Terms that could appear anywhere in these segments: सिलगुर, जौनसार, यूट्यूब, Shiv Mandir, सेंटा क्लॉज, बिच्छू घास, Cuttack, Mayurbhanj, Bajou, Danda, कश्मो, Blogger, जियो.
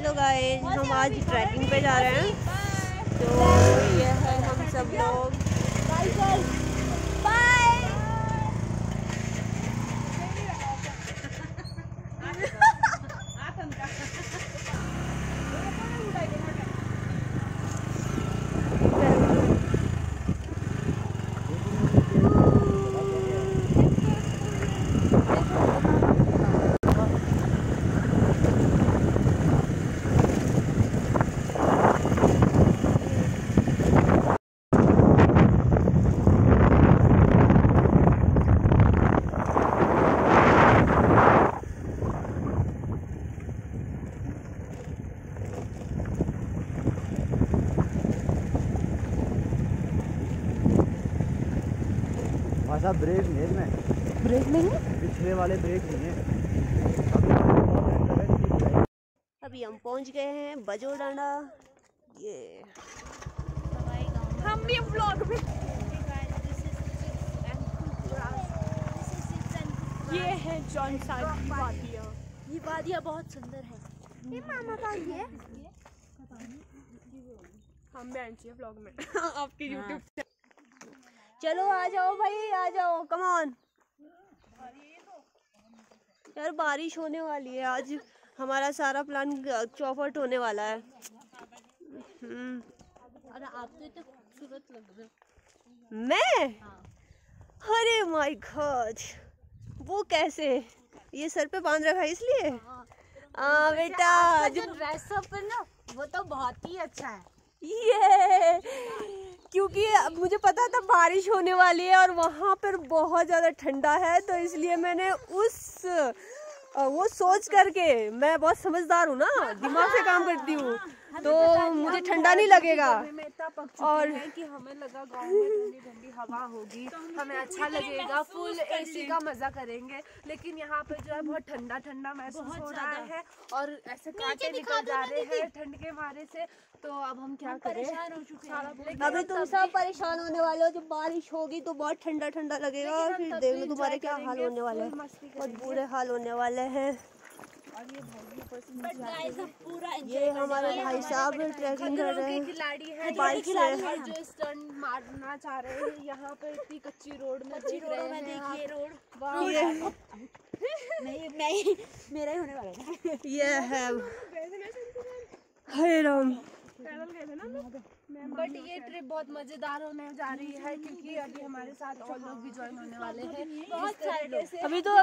Hello guys, हम आज trekking पे जा रहे हैं। तो ये है हम सब लोग। भाषा ब्रेक नहीं इसमें, ब्रेक नहीं है, पिछले वाले ब्रेक नहीं है। अभी हम पहुंच गए हैं बजो डांडा। ये हम भी व्लॉग में, ये है जौनसार की वादियाँ। ये वादियाँ बहुत सुंदर है। ये मामा का ये हम भी आए व्लॉग में आपके यूट्यूब से। चलो आ जाओ भाई, आ जाओ, कम ऑन। यार बारिश होने वाली है, आज हमारा सारा प्लान चौपट होने वाला है। अरे आपने तो खूबसूरत लग रहे हो। मैं? अरे माय गॉड, वो कैसे? ये सर पे बांध रखा है इसलिए। हाँ बेटा, जो ड्रेसअप है ना वो तो बहुत ही अच्छा है। ये क्योंकि मुझे पता था बारिश होने वाली है और वहाँ पर बहुत ज़्यादा ठंडा है, तो इसलिए मैंने वो सोच करके, मैं बहुत समझदार हूँ ना, दिमाग से काम करती हूँ, तो मुझे ठंडा नहीं लगेगा। और कि हमें लगा गांव में ठंडी ठंडी हवा होगी, हमें अच्छा लगेगा, फुल एसी का मजा करेंगे, लेकिन यहाँ पे जो है बहुत ठंडा ठंडा महसूस हो रहा है और ऐसे कांटे निकल जा रहे हैं ठंड के मारे से। तो अब हम क्या करें, अभी तुम सब परेशान होने वाले हो। जब बारिश होगी तो बहुत ठंडा ठंडा लगेगा और फिर देखो तुम्हारे क्या हाल होने वाले हैं। बहुत बुरे हाल होने वाले हैं। ये हमारे भाई साहब ट्रैकिंग कर रहे हैं, बाइक से जो स्टंट मारना चाह रहे हैं। यहाँ पे इतनी कच्ची रोड में, देखिए रोड नहीं मेरा ही होने वाला है। ये है हरे राम, बट ये ट्रिप बहुत मजेदार होने जा रही है क्योंकि अभी हमारे साथ और लोग भी ज्वाइन होने वाले हैं। बहुत सारे अभी तो मौसम है, अभी तो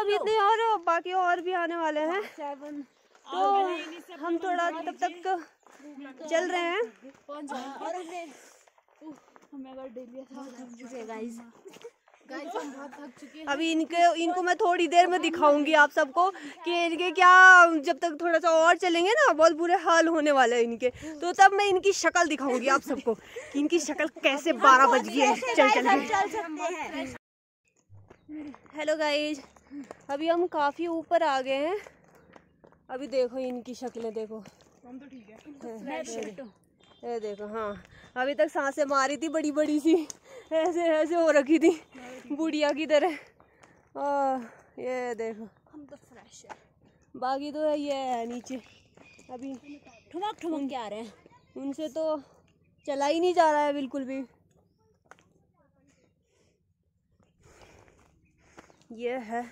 अभी इतने और बाकी और भी आने वाले हैं, तो हम थोड़ा तब तक चल रहे हैं। अभी इनको मैं थोड़ी देर में दिखाऊंगी आप सबको कि इनके क्या, जब तक थोड़ा सा और चलेंगे ना बहुत बुरे हाल होने वाले हैं इनके, तो तब मैं इनकी शक्ल दिखाऊंगी आप सबको कि इनकी शक्ल कैसे। 12 बज गए, चल। हेलो गाइज, अभी हम काफी ऊपर आ गए हैं। अभी देखो इनकी शक्लें, देखो हम तो ठीक है, ये देखो। हाँ अभी तक सांसें मारी थी बड़ी बड़ी सी, ऐसे ऐसे हो रखी थी बुढ़िया की तरह। ये देखो हम तो फ्रेश है, बाकी तो ये है नीचे अभी ठुमक ठुमक के आ रहे हैं, उनसे तो चला ही नहीं जा रहा है बिल्कुल भी। ये है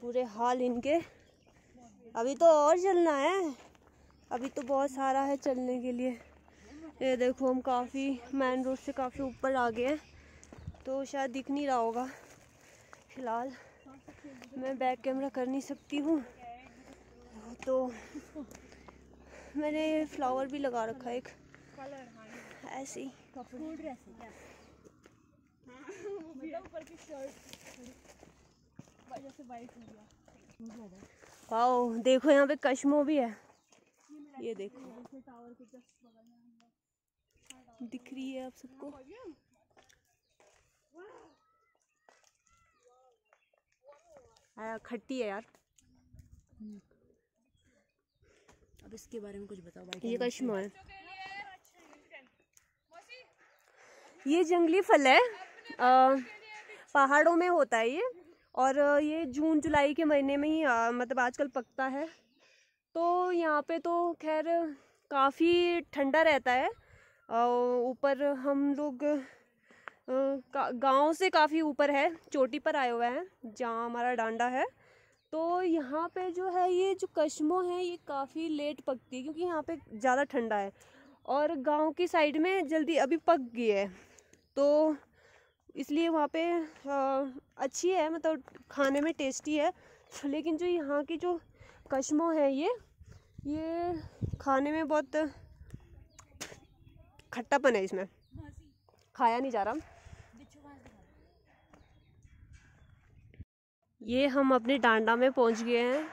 पूरे हाल इनके। अभी तो और चलना है, अभी तो बहुत सारा है चलने के लिए। ये देखो हम काफ़ी मेन रोड से काफ़ी ऊपर आ गए हैं, तो शायद दिख नहीं रहा होगा। फिलहाल मैं बैक कैमरा कर नहीं सकती हूँ, तो मैंने फ्लावर भी लगा रखा है एक ऐसे ही। वाओ देखो यहाँ पे कश्मो भी है, ये देखो दिख रही है आप सबको। खट्टी है यार। अब इसके बारे में कुछ बताओ भाई। ये कश्मो है, ये जंगली फल है, पहाड़ों में होता है ये, और ये जून जुलाई के महीने में ही मतलब आजकल पकता है। तो यहाँ पे तो खैर काफ़ी ठंडा रहता है। ऊपर हम लोग गांव से काफ़ी ऊपर है, चोटी पर आए हुए हैं जहाँ हमारा डांडा है। तो यहाँ पे जो है ये जो कश्मो है ये काफ़ी लेट पकती है क्योंकि यहाँ पे ज़्यादा ठंडा है और गांव की साइड में जल्दी अभी पक गई है, तो इसलिए वहाँ पे अच्छी है, मतलब खाने में टेस्टी है। लेकिन जो यहाँ की जो कश्मो है ये खाने में बहुत खट्टापन है, इसमें खाया नहीं जा रहा। ये हम अपने डांडा में पहुंच गए हैं।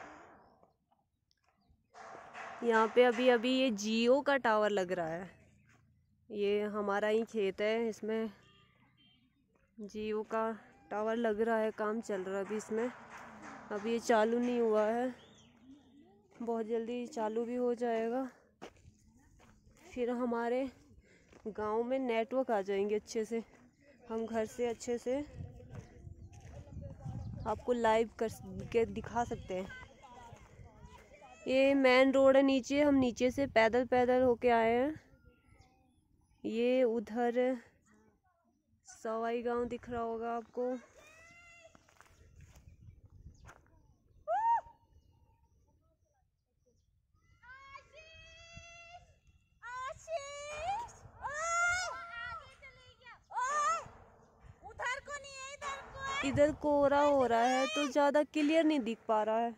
यहाँ पे अभी अभी ये जियो का टावर लग रहा है, ये हमारा ही खेत है, इसमें जियो का टावर लग रहा है, काम चल रहा है अभी इसमें। अभी ये चालू नहीं हुआ है, बहुत जल्दी चालू भी हो जाएगा। फिर हमारे गांव में नेटवर्क आ जाएंगे अच्छे से, हम घर से अच्छे से आपको लाइव करके दिखा सकते हैं। ये मेन रोड है, नीचे हम नीचे से पैदल पैदल होके आए हैं। ये उधर सवाई गांव दिख रहा होगा आपको। इधर कोहरा हो रहा है तो ज़्यादा क्लियर नहीं दिख पा रहा है।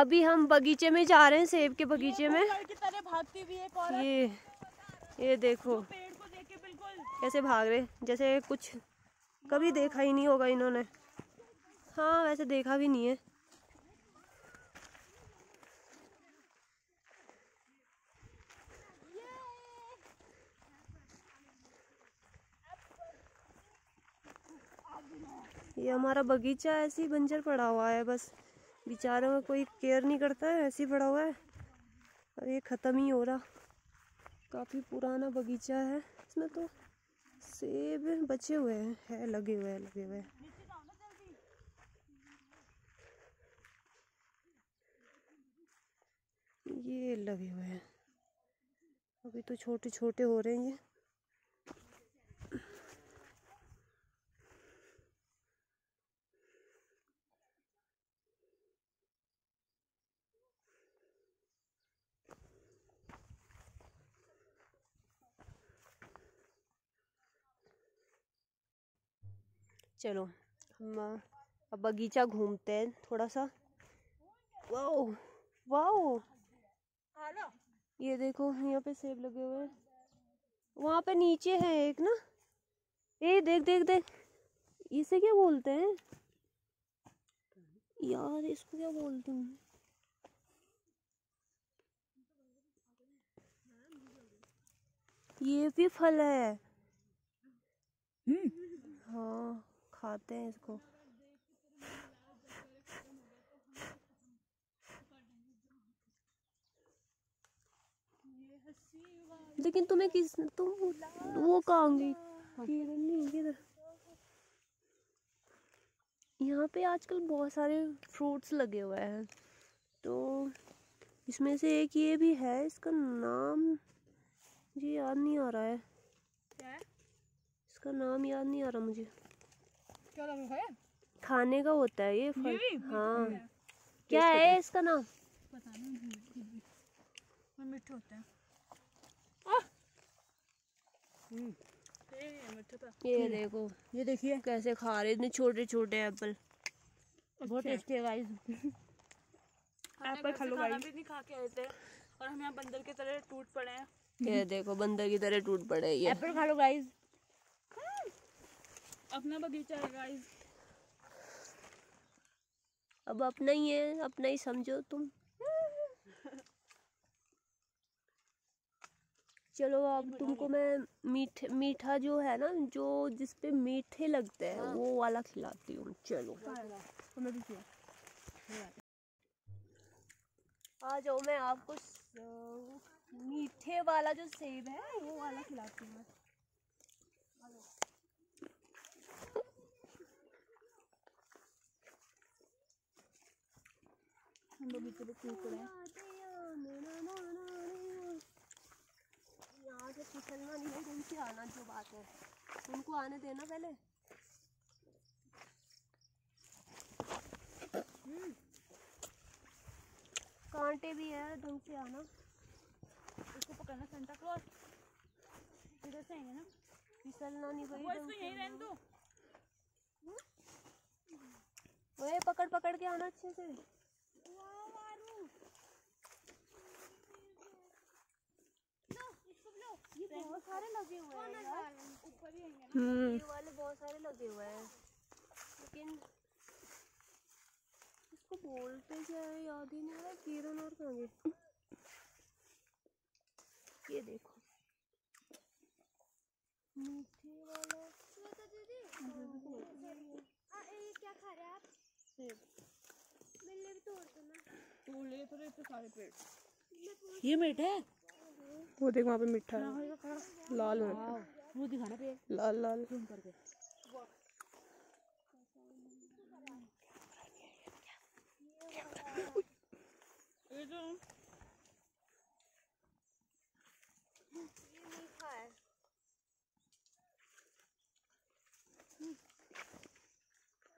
अभी हम बगीचे में जा रहे हैं, सेब के बगीचे में। ये देखो कैसे भाग रहे, जैसे कुछ कभी देखा ही नहीं होगा इन्होंने। हाँ, वैसे देखा भी नहीं है। ये हमारा बगीचा ऐसे ही बंजर पड़ा हुआ है, बस बेचारों में कोई केयर नहीं करता है, ऐसे ही पड़ा हुआ है। और ये ख़त्म ही हो रहा, काफ़ी पुराना बगीचा है। इसमें तो सेब बचे हुए हैं, लगे हुए हैं। ये लगे हुए हैं, अभी तो छोटे छोटे हो रहे हैं। ये चलो हम अब बगीचा घूमते हैं थोड़ा सा। वाओ वाओ, ये देखो यहाँ पे सेब लगे हुए हैं। वहाँ पे नीचे है एक ना, ये देख, इसे क्या बोलते हैं यार, इसको क्या बोलते हैं? ये भी फल है। हाँ, खाते हैं इसको। लेकिन तुम्हें किस तुम वो कहोगी इधर। यहाँ पे आजकल बहुत सारे फ्रूट्स लगे हुए हैं, तो इसमें से एक ये भी है, इसका नाम मुझे याद नहीं आ रहा है। इसका नाम याद नहीं आ रहा मुझे। खाने का होता है ये फल। हाँ, क्या है इसका नाम? पता नहीं, मीठा होता है। ये देखो, ये देखिए कैसे खा रहे, इतने छोटे छोटे एप्पल, बहुत टेस्टी है गाइस। एप्पल खा लो गाइस, भी खा के आए थे और हम यहाँ बंदर की तरह टूट पड़े हैं। ये देखो बंदर की तरह टूट पड़े, ये एप्पल खा लो गाइस। अपना बगीचा है गाइस, अब अपना ही है, अपना ही समझो तुम। चलो अब तुमको मैं मीठा जो है ना, जो जिसपे मीठे लगते हैं वो वाला खिलाती हूँ। चलो आ जाओ, मैं आपको मीठे वाला जो सेब है वो वाला खिलाती हूँ। हम लोग इधर कुरकुरे यहाँ से फिसलना नहीं है, उनकी आना जो बात है उनको आने देना पहले। कांटे भी है, ढंग से आना। इसको पकड़ना सेंटा क्लॉज, इधर से आएंगे ना, फिसलना नहीं भाई। वो इसको यहीं रहने दो। ओए पकड़ पकड़ के आना अच्छे से। ये बहुत सारे लगे हुए हैं यार, ऊपर ही हैं। ये वाले बहुत सारे लगे हुए हैं, लेकिन इसको बोलते क्या है याद ही नहीं आ रहा। किरण और कांगे, ये देखो मीठे वाला। ये क्या खा रहे हैं आप? भी तोड़ दो ना। तोड़ ले तो इसके सारे पेड़। ये मीठा है, वो देख वहाँ पे मीठा है, लाल है। वो दिखाना पे लाल लाल करके। ये तो मीठा है।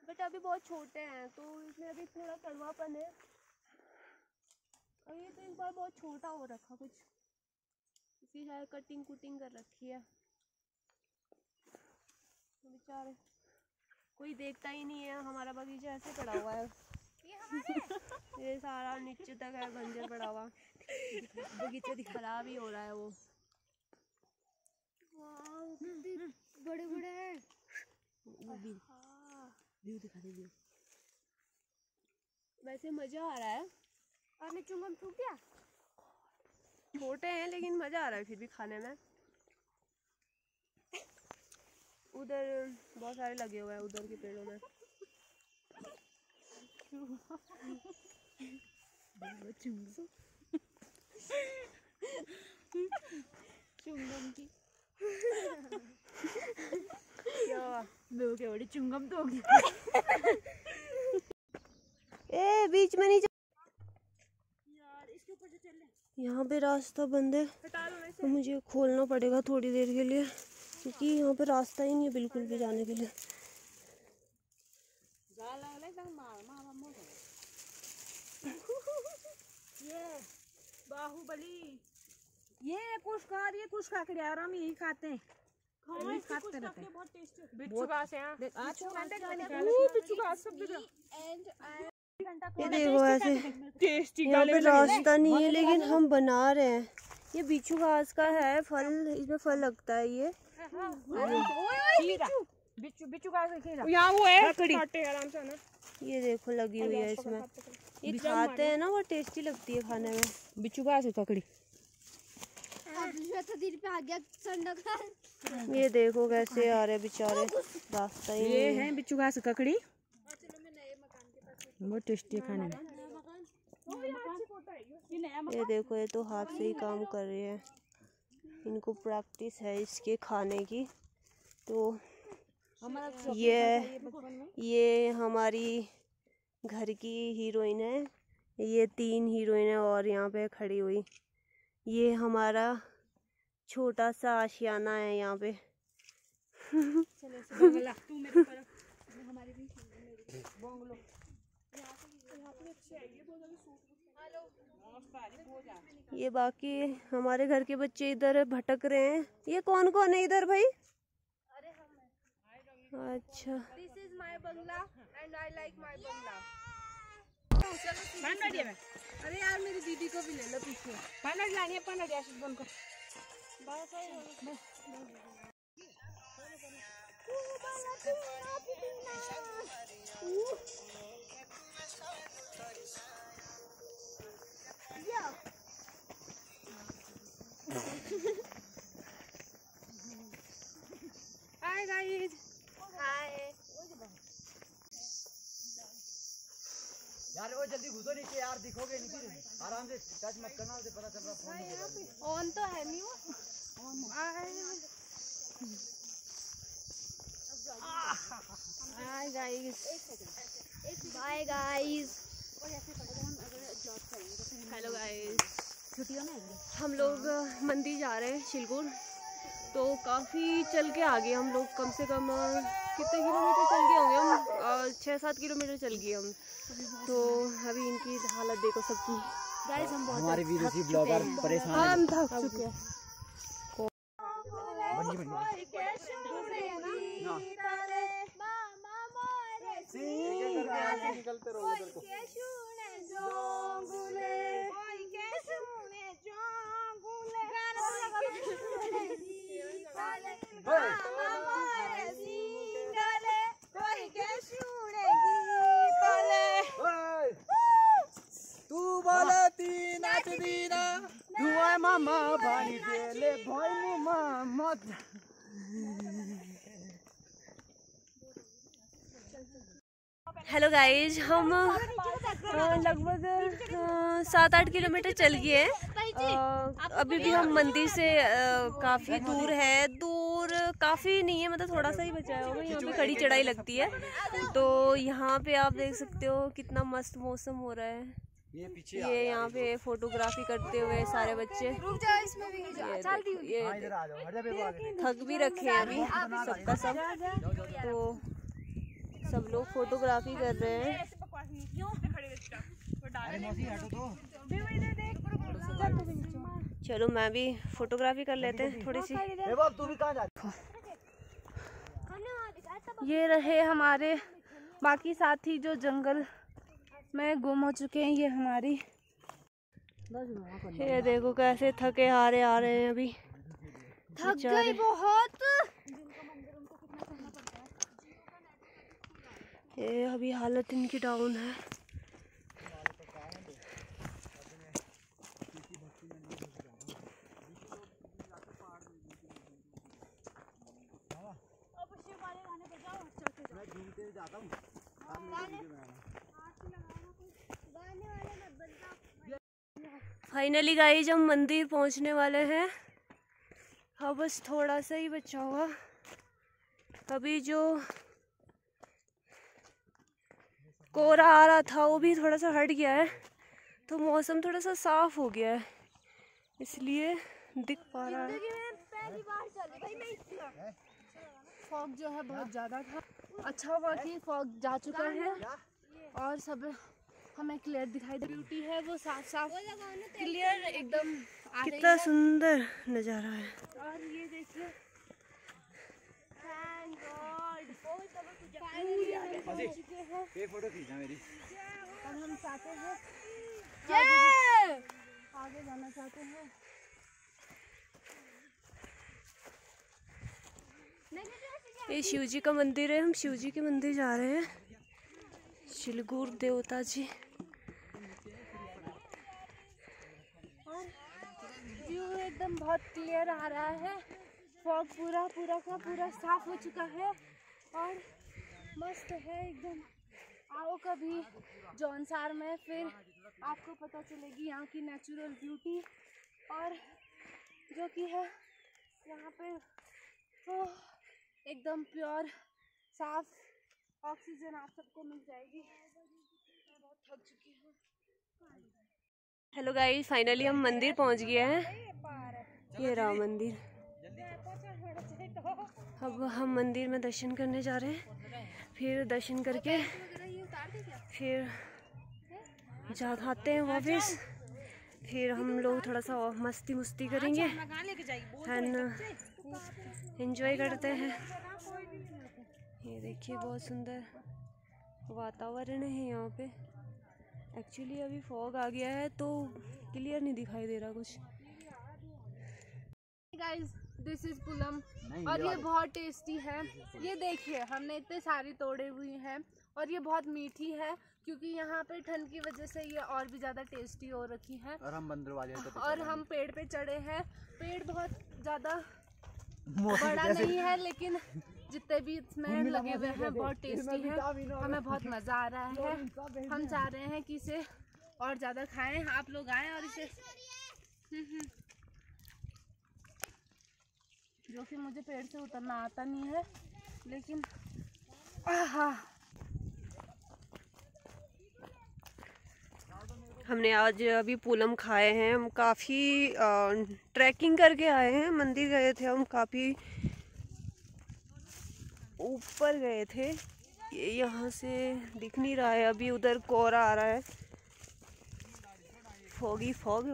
बट अभी बहुत छोटे हैं तो इसमें अभी थोड़ा कड़वापन है। और ये तो एक बार बहुत छोटा हो रखा, कुछ इसकी शायद कटिंग कुटिंग कर रखी है। बेचारे कोई देखता ही नहीं है, हमारा बगीचा ऐसे पड़ा हुआ है। ये सारा नीचे तक है बंजर पड़ा हुआ, बगीचा खराब ही हो रहा है। वो बड़े बड़े हैं। व्यू दिखा दे व्यू। वैसे मजा आ रहा है। आपने चुंगम सूख गया? छोटे हैं लेकिन मजा आ रहा है फिर भी खाने में। उधर बहुत सारे लगे हुए हैं, उधर के पेड़ों में। चुंगम की बड़े चुंगम तो ए बीच में नहीं यार, इसके ऊपर से चल ले। यहाँ पे रास्ता बंद है तो मुझे खोलना पड़ेगा थोड़ी देर के लिए, क्योंकि यहाँ पे रास्ता ही नहीं है बिल्कुल भी जाने के लिए। ये बाहुबली, ये कुशकार, ये कुछ काकड़ी आराम यही खाते हैं। खाते रहते हैं, बहुत टेस्टी है। बिच्छुगास है, बिच्छुगास सब। ये देखो ऐसे यहाँ पे रास्ता नहीं है लेकिन हम बना रहे हैं। ये बिच्छू घास का है फल, इसमें फल लगता है। ये बिच्छू घास यहाँ वो है, आराम से ना। ये देखो लगी हुई है इसमें, ये खाते हैं ना, वो टेस्टी लगती है खाने में। बिच्छू घास है ककड़ी। ये देखो कैसे आ रहे बेचारे, रास्ता ही। ये है बिच्छू घास ककड़ी, बहुत टेस्टी खाने में। ये देखो ये तो हाथ से ही काम कर रहे हैं, इनको प्रैक्टिस है इसके खाने की। तो ये हमारी घर की हीरोइन है, ये 3 हीरोइन है और यहाँ पे खड़ी हुई। ये हमारा छोटा सा आशियाना है यहाँ पे। ये बाकी हमारे घर के बच्चे इधर भटक रहे हैं। ये कौन कौन है इधर भाई? अरे हम हैं। अच्छा, this is my bungalow and I like my bungalow. अरे यार मेरी दीदी को भी ले लो पीछे। पनड लानी है, पनड आशीष बन कर बस बस। Hi guys, hi. यार वो जल्दी घुसो नीचे यार, दिखोगे नीचे, आराम से टच मत करना, उसे पता चल रहा फोन ऑन तो है नहीं वो। बाय गाइस, हेलो गाइस, हम लोग मंदिर जा रहे हैं सिलगुर। तो काफ़ी चल के आ गए हम लोग, कम से कम कितने किलोमीटर चल गए होंगे हम, 6-7 किलोमीटर चल गए हम। तो अभी इनकी हालत देखो सबकी, गाइस हम बहुत हमारे विदेशी ब्लॉगर परेशान थक चुके हैं। हेलो गाइज, हम लगभग 7-8 किलोमीटर चल गए हैं। अभी भी हम मंदिर से काफ़ी दूर है, दूर काफ़ी नहीं है, मतलब थोड़ा सा ही बचा होगा। यहाँ पे खड़ी चढ़ाई लगती है। तो यहाँ पे आप देख सकते हो कितना मस्त मौसम हो रहा है। ये यहाँ पे फोटोग्राफी करते हुए सारे बच्चे, रुक जाओ इसमें भी ये थक भी रखे हैं अभी सबका सब। तो सब लोग फोटोग्राफी कर रहे हैं। चलो मैं भी फोटोग्राफी कर लेते हैं थोड़ी सी। ये रहे हमारे बाकी साथी जो जंगल में गुम हो चुके हैं। ये हमारी, ये देखो कैसे थके हारे आ रहे हैं अभी, थक गए बहुत। ये अभी हालत इनकी डाउन है। फाइनली गाइज हम मंदिर पहुंचने वाले हैं। हाँ बस थोड़ा सा ही बचा हुआ। अभी जो कोहरा आ रहा था वो भी थोड़ा सा हट गया है, तो मौसम थोड़ा सा साफ हो गया है, इसलिए दिख पा रहा है। पहली बार चले भाई मैं, फॉग जो है बहुत ज़्यादा था, अच्छा हुआ कि फॉग जा चुका है और सब हमें क्लियर दिखाई दे। ब्यूटी है वो साफ साफ क्लियर एकदम, कितना सुंदर नज़ारा है। और ये देखिए, थैंक गॉड एक फोटो खींचना मेरी। और हम चाहते हैं आगे जाना चाहते हैं। ये शिव जी का मंदिर है, हम शिव जी के मंदिर जा रहे हैं, सिलगुर देवता जी। व्यू एकदम बहुत क्लियर आ रहा है, फॉग पूरा पूरा का पूरा साफ हो चुका है और मस्त है एकदम। आओ कभी जौनसार में, फिर आपको पता चलेगी यहाँ की नेचुरल ब्यूटी। और जो कि है यहाँ पे वो एकदम प्योर साफ ऑक्सीजन आप सबको मिल जाएगी। बहुत थक चुकी हूँ। हेलो गाइस, फाइनली हम मंदिर पहुँच गए हैं। ये राम मंदिर। अब हम मंदिर में दर्शन करने जा रहे हैं, फिर दर्शन करके फिर जाते हैं वापस। फिर हम लोग थोड़ा सा मस्ती मुस्ती करेंगे एंड एंजॉय करते हैं। ये देखिए बहुत सुंदर वातावरण है यहाँ पे। एक्चुअली अभी फॉग आ गया है तो क्लियर नहीं दिखाई दे रहा कुछ। गाइस दिस इज पुलम और ये बहुत टेस्टी है। ये देखिए हमने इतने सारे तोड़े हुए हैं और ये बहुत मीठी है क्योंकि यहाँ पे ठंड की वजह से ये और भी ज़्यादा टेस्टी हो रखी है। और हम बंदर वाले हैं और हम पेड़ पे चढ़े हैं। पेड़ बहुत ज़्यादा बड़ा नहीं है लेकिन जितने भी इसमें लगे हुए हैं बहुत टेस्टी है, हमें बहुत मज़ा आ रहा है। हम चाह रहे हैं कि इसे और ज़्यादा खाएं। आप लोग आएँ और इसे, जो कि मुझे पेड़ से उतरना आता नहीं है, लेकिन हमने आज अभी पूलम खाए हैं। हम काफ़ी ट्रैकिंग करके आए हैं, मंदिर गए थे, हम काफ़ी ऊपर गए थे। ये यहाँ से दिख नहीं रहा है, अभी उधर कोहरा आ रहा है, फॉगी फॉग।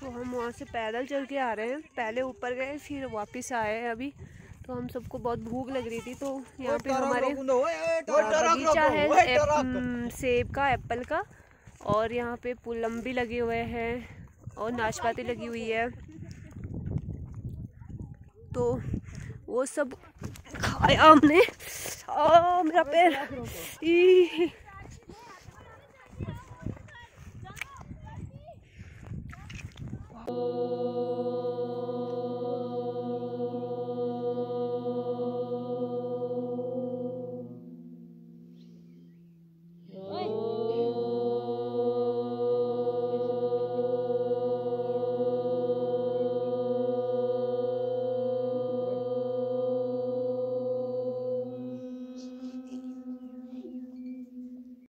तो हम वहाँ से पैदल चल के आ रहे हैं, पहले ऊपर गए फिर वापस आए अभी। तो हम सबको बहुत भूख लग रही थी, तो यहाँ पे हमारे बगीचा है सेब का, एप्पल का, और यहाँ पे पुलम भी लगे हुए हैं और नाशपाती लगी हुई है, तो वो सब खाया हमने। आ मेरा पैर, Oh